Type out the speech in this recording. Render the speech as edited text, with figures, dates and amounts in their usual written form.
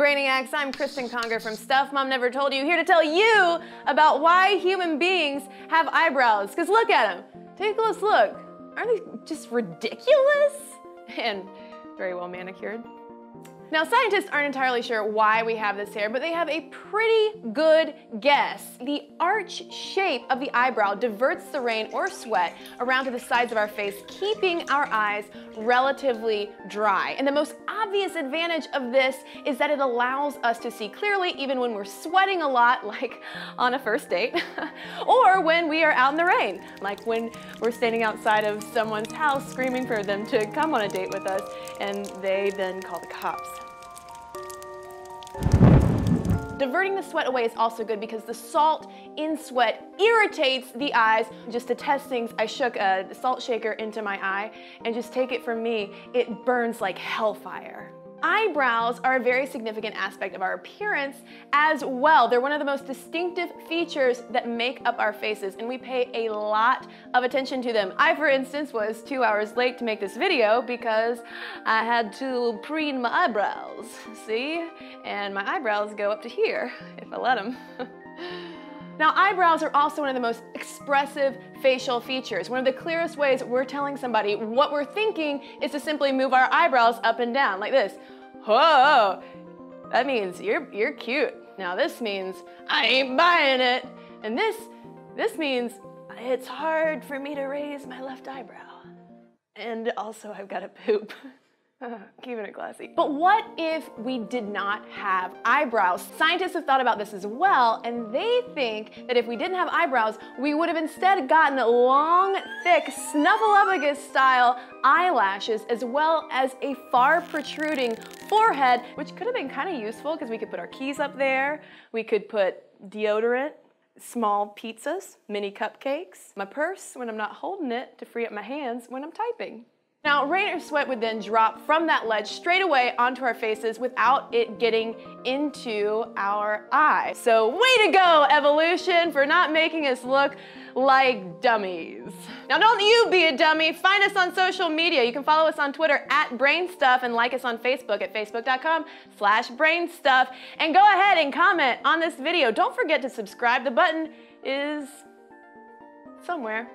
Brainiacs, I'm Cristen Conger from Stuff Mom Never Told You, here to tell you about why human beings have eyebrows. Because look at them, take a close look. Aren't they just ridiculous? And very well manicured. Now, scientists aren't entirely sure why we have this hair, but they have a pretty good guess. The arch shape of the eyebrow diverts the rain or sweat around to the sides of our face, keeping our eyes relatively dry. And the most obvious advantage of this is that it allows us to see clearly even when we're sweating a lot, like on a first date, or when we are out in the rain, like when we're standing outside of someone's house screaming for them to come on a date with us, and they then call the cops. Diverting the sweat away is also good because the salt in sweat irritates the eyes. Just to test things, I shook a salt shaker into my eye, and just take it from me, it burns like hellfire. Eyebrows are a very significant aspect of our appearance as well. They're one of the most distinctive features that make up our faces, and we pay a lot of attention to them. I, for instance, was 2 hours late to make this video because I had to preen my eyebrows, see? And my eyebrows go up to here, if I let them. Now, eyebrows are also one of the most expressive facial features. One of the clearest ways we're telling somebody what we're thinking is to simply move our eyebrows up and down, like this. Whoa, that means you're cute. Now this means I ain't buying it. And this means it's hard for me to raise my left eyebrow. And also I've got to poop. Keeping it classy. But what if we did not have eyebrows? Scientists have thought about this as well, and they think that if we didn't have eyebrows, we would have instead gotten long, thick, Snuffleupagus-style eyelashes, as well as a far-protruding forehead, which could have been kind of useful because we could put our keys up there, we could put deodorant, small pizzas, mini cupcakes, my purse when I'm not holding it to free up my hands when I'm typing. Now, rain or sweat would then drop from that ledge straight away onto our faces without it getting into our eyes. So way to go, evolution, for not making us look like dummies. Now, don't you be a dummy. Find us on social media. You can follow us on Twitter @BrainStuff and like us on Facebook at facebook.com/BrainStuff. And go ahead and comment on this video. Don't forget to subscribe. The button is somewhere.